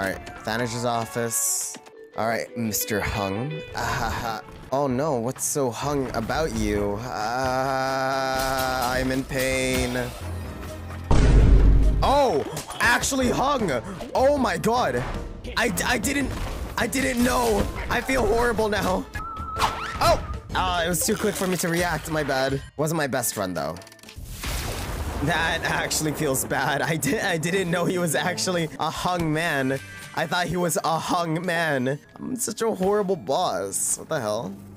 Alright, Thanos' office. Alright, Mr. Hung. Ahaha. Oh no, what's so hung about you? I'm in pain. Oh! Actually hung! Oh my god! I didn't know! I feel horrible now! Oh! It was too quick for me to react, my bad. Wasn't my best friend though. That actually feels bad. I didn't know he was actually a hung man. I thought he was a hung man. I'm such a horrible boss. What the hell?